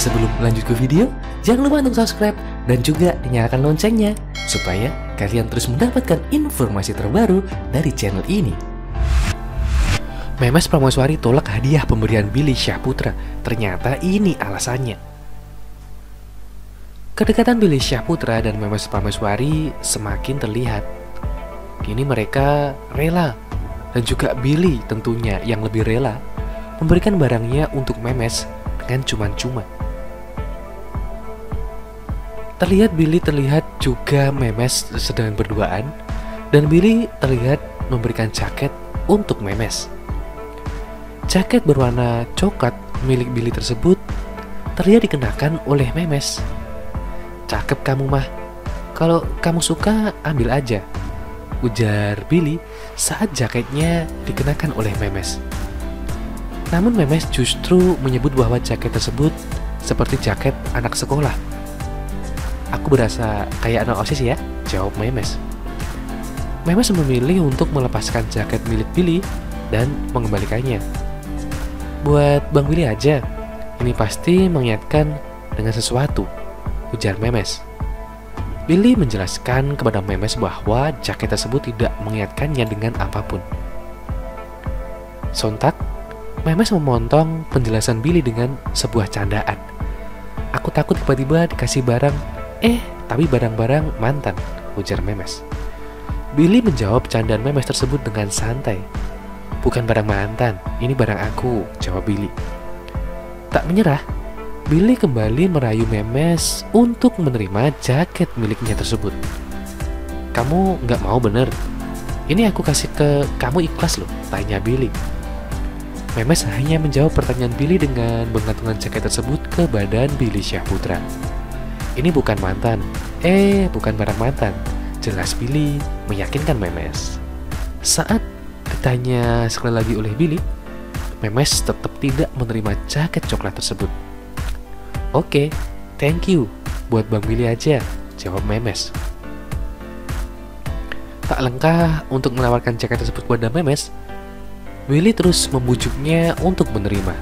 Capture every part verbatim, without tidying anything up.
Sebelum lanjut ke video, jangan lupa untuk subscribe dan juga nyalakan loncengnya supaya kalian terus mendapatkan informasi terbaru dari channel ini. Memes Prameswari tolak hadiah pemberian Billy Syahputra. Ternyata ini alasannya. Kedekatan Billy Syahputra dan Memes Prameswari semakin terlihat. Kini mereka rela, dan juga Billy tentunya yang lebih rela, memberikan barangnya untuk Memes dengan cuman-cuman. Terlihat Billy terlihat juga Memes sedang berduaan, dan Billy terlihat memberikan jaket untuk Memes. Jaket berwarna coklat milik Billy tersebut terlihat dikenakan oleh Memes. "Cakep kamu mah, kalau kamu suka ambil aja," ujar Billy saat jaketnya dikenakan oleh Memes. Namun Memes justru menyebut bahwa jaket tersebut seperti jaket anak sekolah. "Aku berasa kayak anak OSIS ya," jawab Memes. Memes memilih untuk melepaskan jaket milik Billy dan mengembalikannya. "Buat Bang Billy aja, ini pasti mengingatkan dengan sesuatu," ujar Memes. Billy menjelaskan kepada Memes bahwa jaket tersebut tidak mengingatkannya dengan apapun. Sontak, Memes memotong penjelasan Billy dengan sebuah candaan. "Aku takut tiba-tiba dikasih barang, eh tapi barang-barang mantan," ujar Memes. Billy menjawab candaan Memes tersebut dengan santai. "Bukan barang mantan, ini barang aku," jawab Billy. Tak menyerah, Billy kembali merayu Memes untuk menerima jaket miliknya tersebut. "Kamu nggak mau bener? Ini aku kasih ke kamu ikhlas loh," tanya Billy. Memes hanya menjawab pertanyaan Billy dengan menggantungkan jaket tersebut ke badan Billy Syahputra. "Ini bukan mantan, eh bukan barang mantan," jelas Billy meyakinkan Memes. Saat ditanya sekali lagi oleh Billy, Memes tetap tidak menerima jaket coklat tersebut. "Oke, thank you, buat Bang Billy aja," jawab Memes. Tak lengkap untuk menawarkan jaket tersebut kepada Memes, Billy terus membujuknya untuk menerima.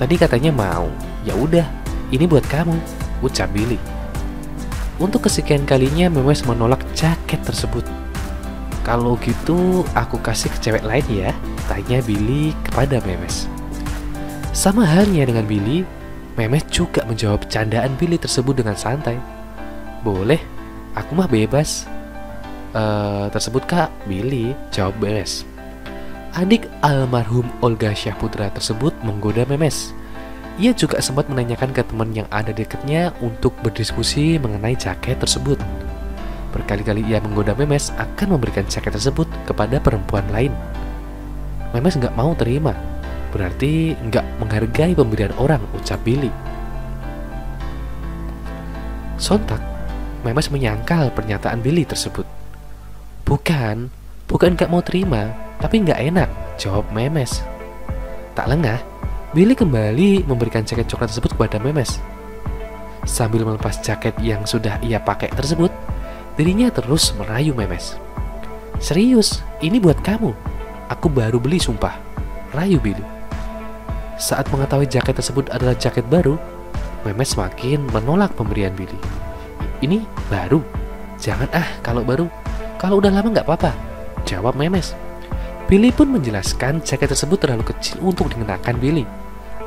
"Tadi katanya mau, ya udah, ini buat kamu," ucap Billy. Untuk kesekian kalinya Memes menolak jaket tersebut. "Kalau gitu aku kasih ke cewek lain ya," tanya Billy kepada Memes. Sama halnya dengan Billy, Memes juga menjawab candaan Billy tersebut dengan santai. "Boleh, aku mah bebas." E, tersebut kak Billy, jawab Memes. Adik almarhum Olga Syahputra tersebut menggoda Memes. Ia juga sempat menanyakan ke teman yang ada dekatnya untuk berdiskusi mengenai jaket tersebut. Berkali-kali ia menggoda Memes akan memberikan jaket tersebut kepada perempuan lain. Memes nggak mau terima, berarti nggak menghargai pemberian orang, ucap Billy. Sontak, Memes menyangkal pernyataan Billy tersebut. Bukan, bukan nggak mau terima, tapi nggak enak," jawab Memes. Tak lengah, Billy kembali memberikan jaket coklat tersebut kepada Memes. Sambil melepas jaket yang sudah ia pakai tersebut, dirinya terus merayu Memes. "Serius, ini buat kamu. Aku baru beli sumpah," rayu Billy. Saat mengetahui jaket tersebut adalah jaket baru, Memes makin menolak pemberian Billy. "Ini baru? Jangan ah kalau baru. Kalau udah lama nggak apa-apa," jawab Memes. Billy pun menjelaskan jaket tersebut terlalu kecil untuk dikenakan Billy.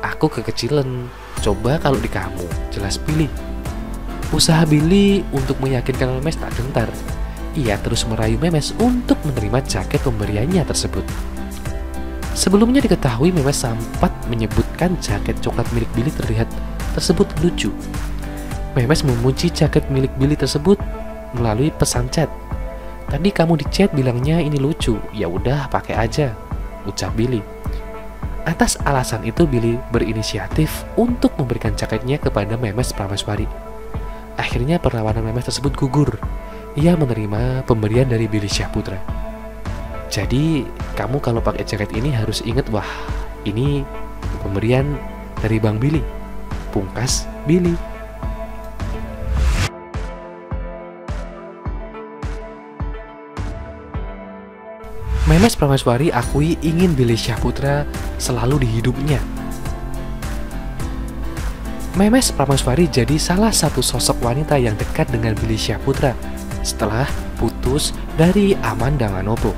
"Aku kekecilan, coba kalau di kamu," jelas Billy. Usaha Billy untuk meyakinkan Memes tak gentar. Ia terus merayu Memes untuk menerima jaket pemberiannya tersebut. Sebelumnya diketahui Memes sempat menyebutkan jaket coklat milik Billy terlihat tersebut lucu. Memes memuji jaket milik Billy tersebut melalui pesan chat. "Tadi kamu di chat bilangnya ini lucu, ya udah pakai aja," ucap Billy. Atas alasan itu Billy berinisiatif untuk memberikan jaketnya kepada Memes Prameswari. Akhirnya perlawanan Memes tersebut gugur. Ia menerima pemberian dari Billy Syahputra. "Jadi kamu kalau pakai jaket ini harus ingat, wah ini pemberian dari Bang Billy," pungkas Billy. Memes Prameswari akui ingin Billy Syahputra selalu di hidupnya. Memes Prameswari jadi salah satu sosok wanita yang dekat dengan Billy Syahputra setelah putus dari Amanda Manopo.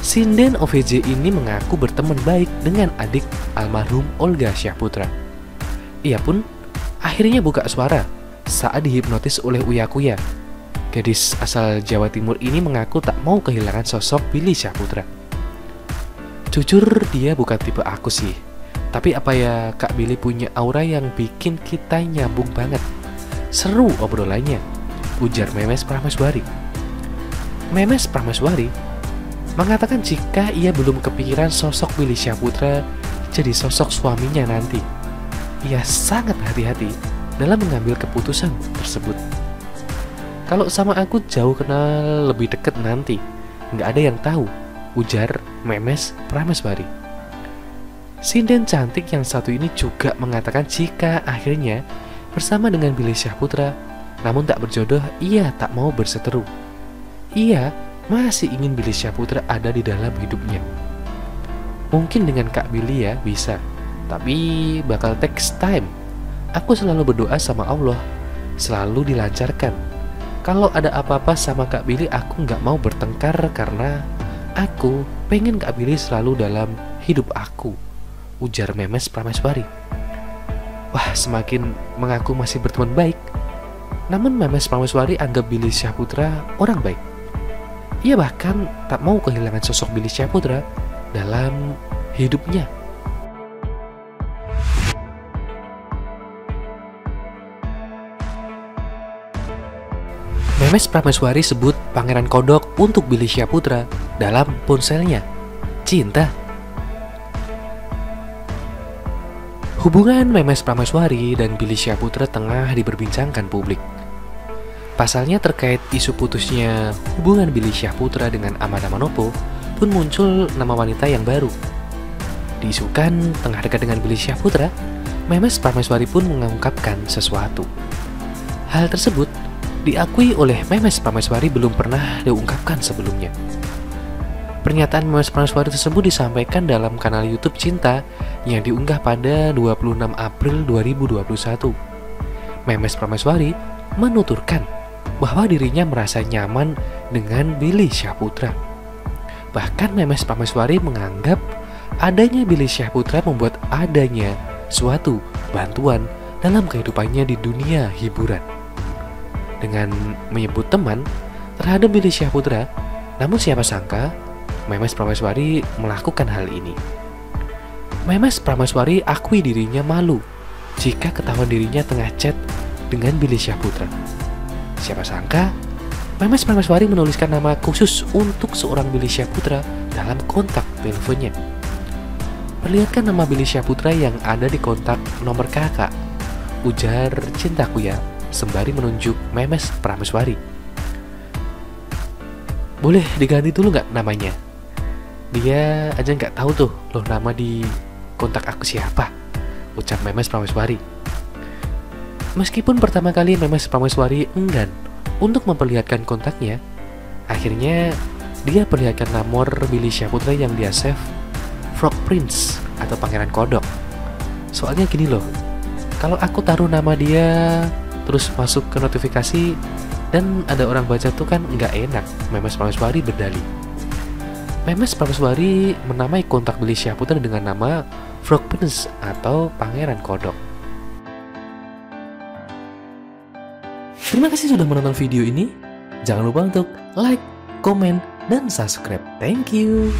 Sinden O V J ini mengaku berteman baik dengan adik almarhum Olga Syahputra. Ia pun akhirnya buka suara saat dihipnotis oleh Uyakuya. Gadis asal Jawa Timur ini mengaku tak mau kehilangan sosok Billy Syahputra. Jujur, dia bukan tipe aku sih. Tapi apa ya, Kak Billy punya aura yang bikin kita nyambung banget. Seru obrolannya, ujar Memes Prameswari. Memes Prameswari mengatakan jika ia belum kepikiran sosok Billy Syahputra jadi sosok suaminya nanti. Ia sangat hati-hati dalam mengambil keputusan tersebut. Kalau sama aku jauh kenal, lebih deket nanti. Nggak ada yang tahu, ujar Memes Prameswari. Sinden cantik yang satu ini juga mengatakan jika akhirnya bersama dengan Billy Syahputra, namun tak berjodoh, ia tak mau berseteru. Ia masih ingin Billy Syahputra ada di dalam hidupnya. Mungkin dengan Kak Billy ya bisa, tapi bakal takes time. Aku selalu berdoa sama Allah, selalu dilancarkan. Kalau ada apa-apa sama Kak Billy, aku nggak mau bertengkar karena aku pengen Kak Billy selalu dalam hidup aku, ujar Memes Prameswari. Wah, semakin mengaku masih berteman baik. Namun Memes Prameswari anggap Billy Syahputra orang baik. Ia bahkan tak mau kehilangan sosok Billy Syahputra dalam hidupnya. Memes Prameswari sebut Pangeran Kodok untuk Billy Syahputra dalam ponselnya Cinta. Hubungan Memes Prameswari dan Billy Syahputra tengah diperbincangkan publik. Pasalnya terkait isu putusnya hubungan Billy Syahputra dengan Amanda Manopo pun muncul nama wanita yang baru. Diisukan tengah dekat dengan Billy Syahputra, Memes Prameswari pun mengungkapkan sesuatu. Hal tersebut diakui oleh Memes Prameswari belum pernah diungkapkan sebelumnya. Pernyataan Memes Prameswari tersebut disampaikan dalam kanal YouTube Cinta yang diunggah pada dua puluh enam April dua ribu dua puluh satu. Memes Prameswari menuturkan bahwa dirinya merasa nyaman dengan Billy Syahputra. Bahkan Memes Prameswari menganggap adanya Billy Syahputra membuat adanya suatu bantuan dalam kehidupannya di dunia hiburan. Dengan menyebut teman terhadap Billy Syahputra, namun siapa sangka Memes Prameswari melakukan hal ini. Memes Prameswari akui dirinya malu jika ketahuan dirinya tengah chat dengan Billy Syahputra. Siapa sangka Memes Prameswari menuliskan nama khusus untuk seorang Billy Syahputra dalam kontak teleponnya. Perlihatkan nama Billy Syahputra yang ada di kontak nomor kakak, ujar Cintaku ya, sembari menunjuk Memes Prameswari. Boleh diganti dulu nggak namanya? Dia aja nggak tahu tuh loh nama di kontak aku siapa, ucap Memes Prameswari. Meskipun pertama kali Memes Prameswari enggan untuk memperlihatkan kontaknya, akhirnya dia perlihatkan nomor Billy Syahputra yang dia save Frog Prince atau Pangeran Kodok. Soalnya gini loh, kalau aku taruh nama dia terus masuk ke notifikasi dan ada orang baca tuh kan nggak enak, Memes Prameswari berdali. Memes Prameswari menamai kontak Billy Syahputra dengan nama Frog Prince atau Pangeran Kodok. Terima kasih sudah menonton video ini. Jangan lupa untuk like, komen, dan subscribe. Thank you.